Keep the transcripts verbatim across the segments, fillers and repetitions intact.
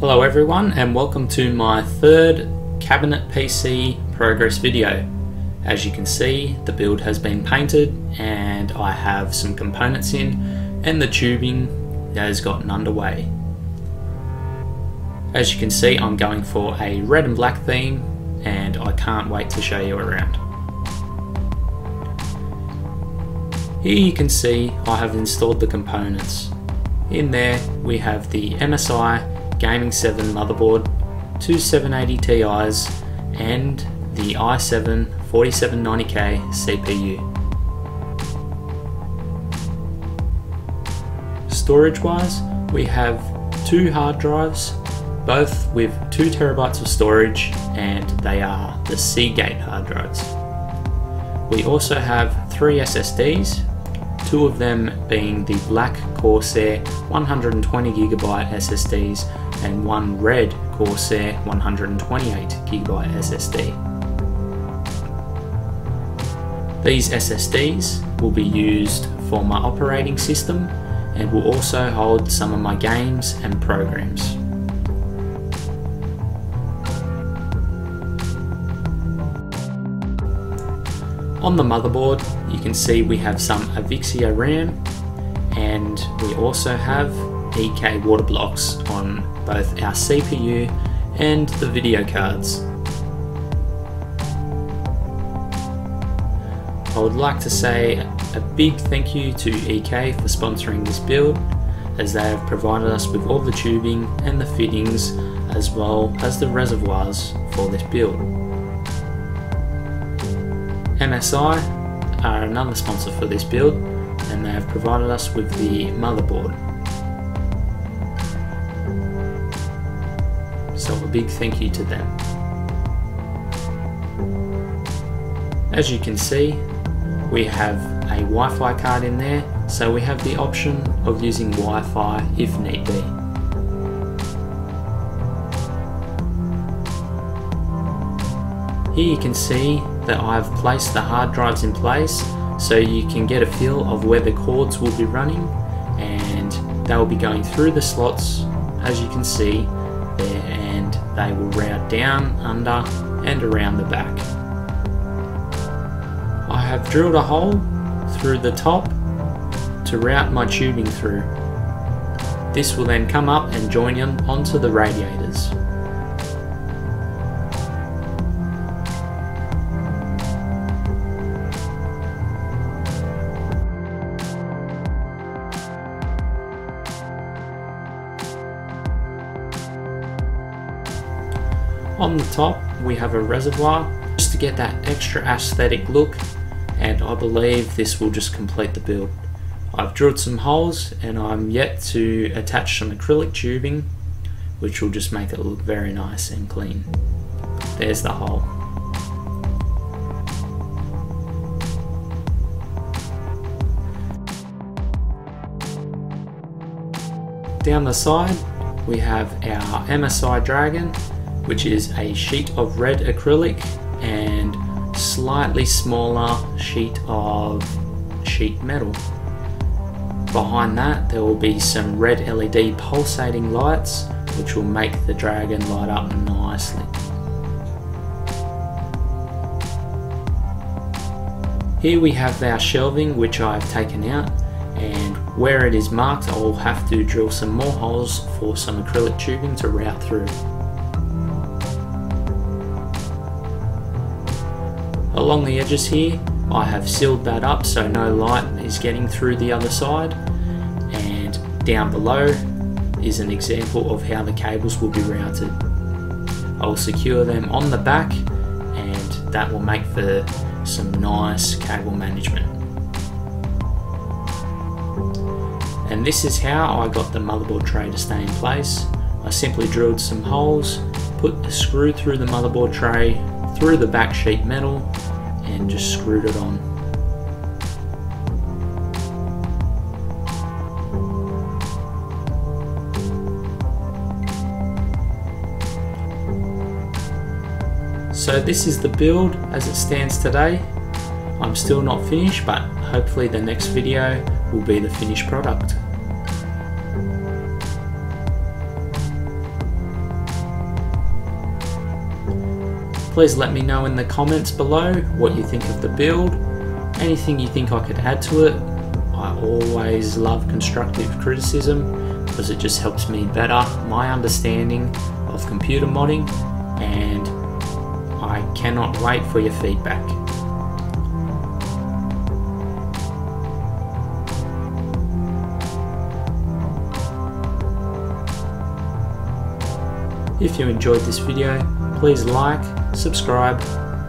Hello everyone, and welcome to my third cabinet P C progress video. As you can see, the build has been painted and I have some components in, and the tubing has gotten underway. As you can see, I'm going for a red and black theme and I can't wait to show you around. Here you can see I have installed the components. In there we have the M S I Gaming seven motherboard, two seven eighty T Is and the i seven forty-seven ninety K C P U. Storage wise, we have two hard drives, both with two terabytes of storage, and they are the Seagate hard drives. We also have three S S Ds, two of them being the black Corsair one hundred twenty gigabyte S S Ds and one red Corsair one hundred twenty-eight gigabyte S S D. These S S Ds will be used for my operating system and will also hold some of my games and programs. On the motherboard, you can see we have some Avixia RAM, and we also have E K Water Blocks on both our C P U and the video cards. I would like to say a big thank you to E K for sponsoring this build, as they have provided us with all the tubing and the fittings as well as the reservoirs for this build. M S I are another sponsor for this build, and they have provided us with the motherboard. So a big thank you to them. As you can see, we have a Wi-Fi card in there, so we have the option of using Wi-Fi if need be. Here you can see that I've placed the hard drives in place, so you can get a feel of where the cords will be running, and they will be going through the slots, as you can see there, and they will route down, under and around the back. I have drilled a hole through the top to route my tubing through. This will then come up and join them onto the radiators. On the top, we have a reservoir just to get that extra aesthetic look, and I believe this will just complete the build. I've drilled some holes and I'm yet to attach some acrylic tubing, which will just make it look very nice and clean. There's the hole. Down the side, we have our M S I Dragon, which is a sheet of red acrylic and slightly smaller sheet of sheet metal. Behind that, there will be some red L E D pulsating lights, which will make the dragon light up nicely. Here we have our shelving, which I've taken out, and where it is marked, I will have to drill some more holes for some acrylic tubing to route through. Along the edges here, I have sealed that up so no light is getting through the other side, and down below is an example of how the cables will be routed. I will secure them on the back, and that will make for some nice cable management. And this is how I got the motherboard tray to stay in place. I simply drilled some holes, put the screw through the motherboard tray, through the back sheet metal, and just screwed it on. So this is the build as it stands today. I'm still not finished, but hopefully the next video will be the finished product. Please let me know in the comments below what you think of the build, anything you think I could add to it. I always love constructive criticism because it just helps me better my understanding of computer modding, and I cannot wait for your feedback. If you enjoyed this video, please like, subscribe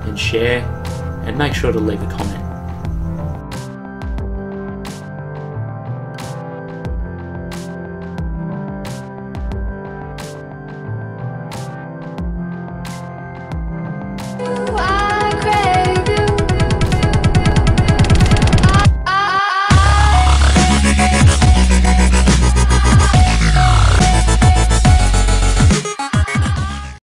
and share, and make sure to leave a comment.